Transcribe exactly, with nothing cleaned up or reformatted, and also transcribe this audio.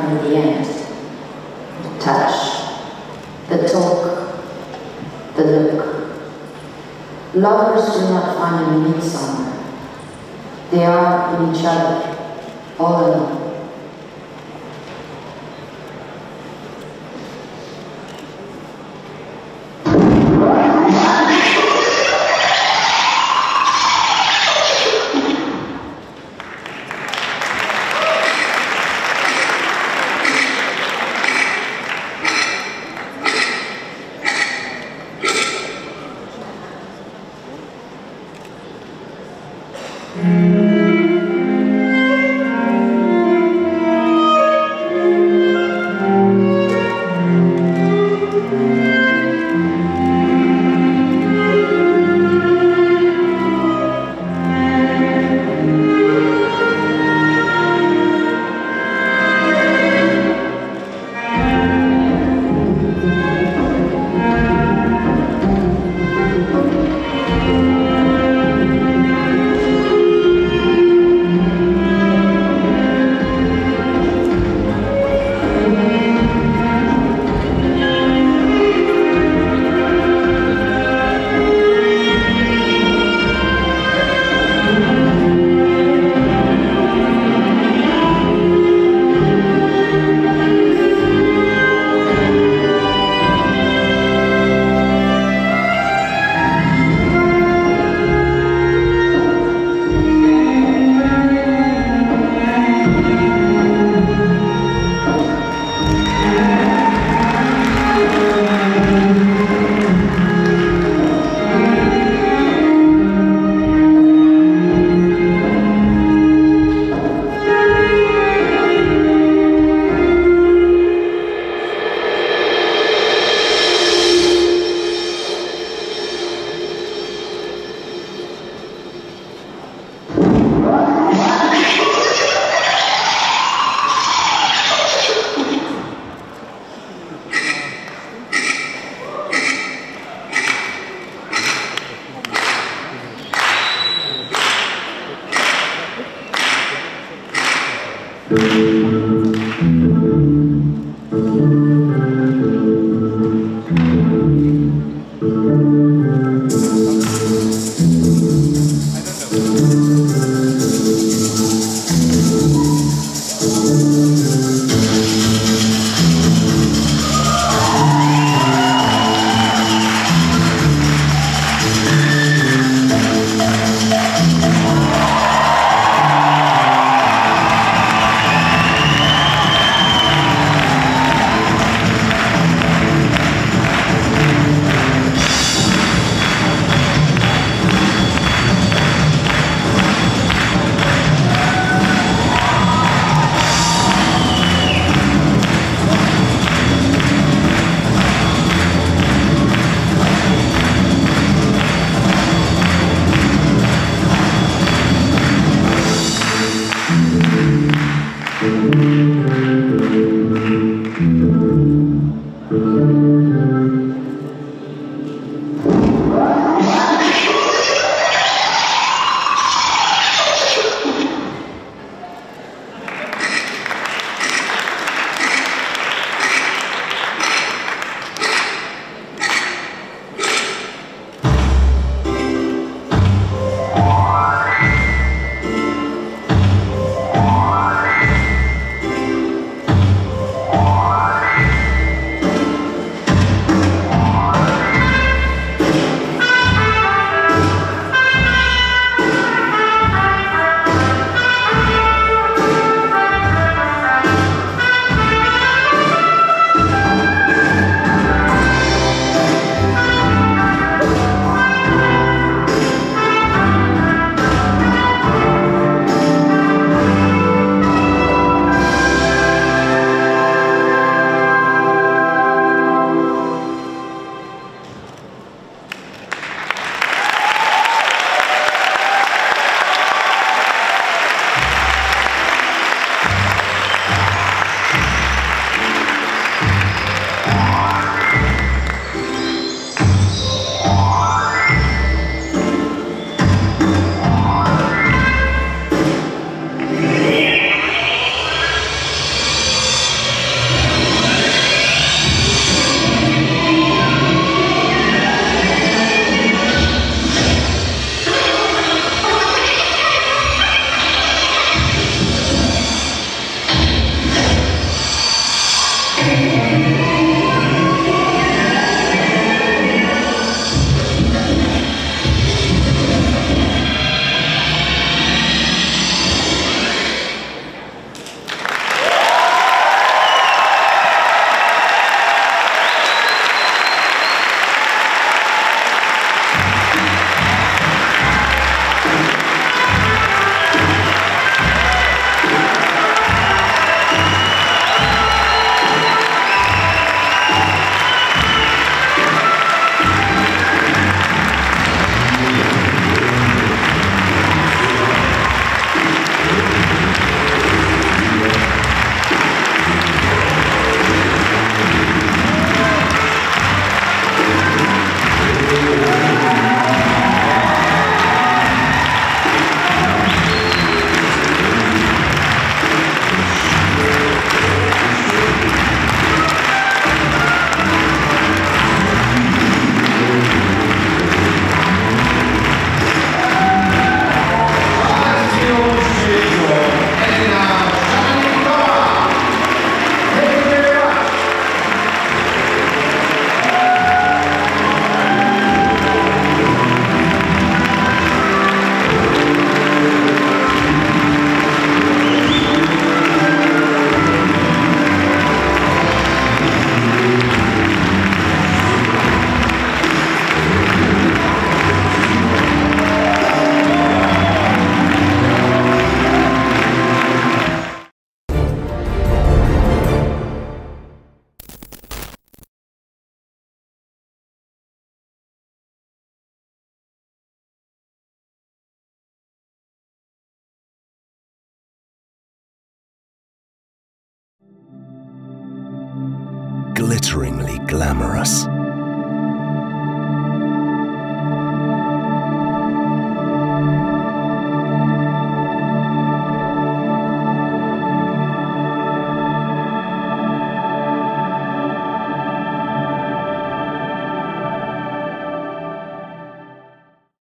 come in the end. The touch, the talk, the look. Lovers do not find a meaning somewhere. They are in each other, all alone. Thank you. glitteringly glamorous.